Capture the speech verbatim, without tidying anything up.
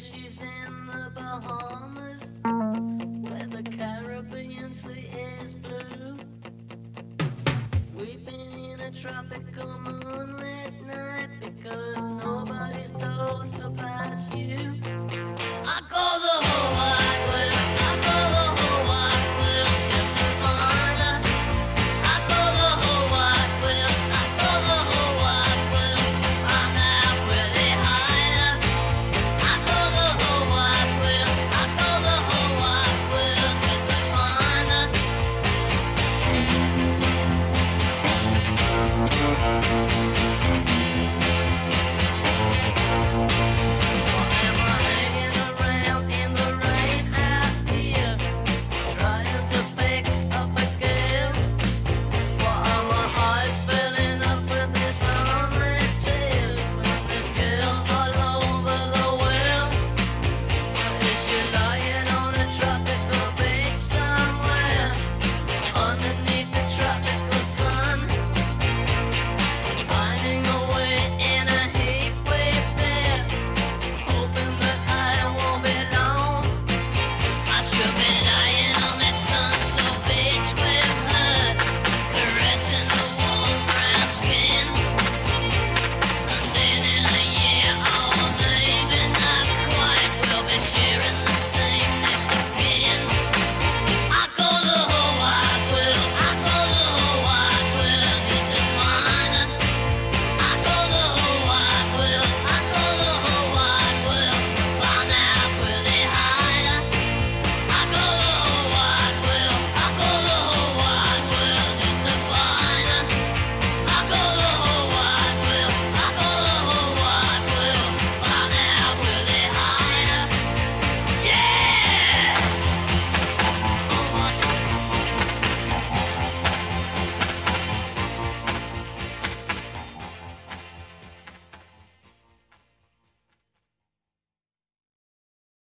She's in the Bahamas, where the Caribbean sea is blue. We've been in a tropical moonlit night because nobody's told about you. I call the Hawaii.